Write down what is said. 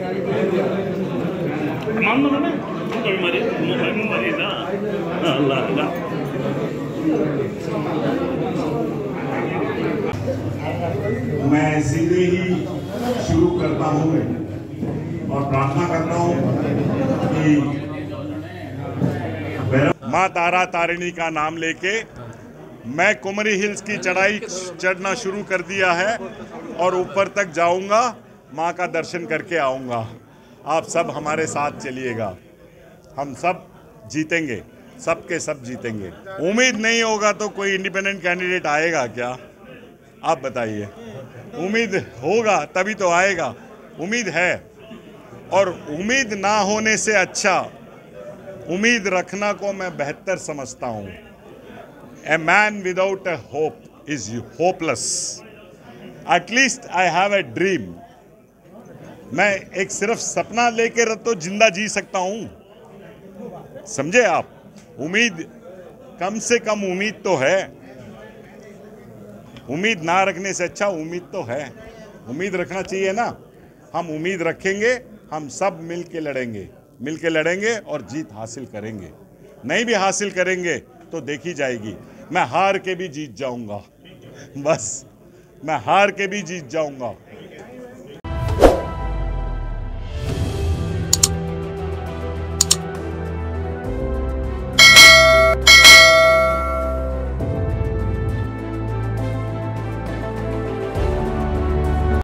मैं सीधे ही शुरू करता हूँ और प्रार्थना करता हूँ कि माँ तारा तारिणी का नाम लेके मैं कुमरी हिल्स की चढ़ाई चढ़ना शुरू कर दिया है और ऊपर तक जाऊंगा, माँ का दर्शन करके आऊंगा। आप सब हमारे साथ चलिएगा, हम सब जीतेंगे, सब के सब जीतेंगे। उम्मीद नहीं होगा तो कोई इंडिपेंडेंट कैंडिडेट आएगा क्या? आप बताइए। उम्मीद होगा तभी तो आएगा, उम्मीद है। और उम्मीद ना होने से अच्छा उम्मीद रखना को मैं बेहतर समझता हूँ। A man without a hope is hopeless. At least I have a dream. मैं एक सिर्फ सपना लेकर तो जिंदा जी सकता हूँ, समझे आप? उम्मीद, कम से कम उम्मीद तो है। उम्मीद ना रखने से अच्छा उम्मीद तो है, उम्मीद रखना चाहिए ना। हम उम्मीद रखेंगे, हम सब मिल के लड़ेंगे और जीत हासिल करेंगे। नहीं भी हासिल करेंगे तो देखी जाएगी। मैं हार के भी जीत जाऊंगा, बस मैं हार के भी जीत जाऊंगा।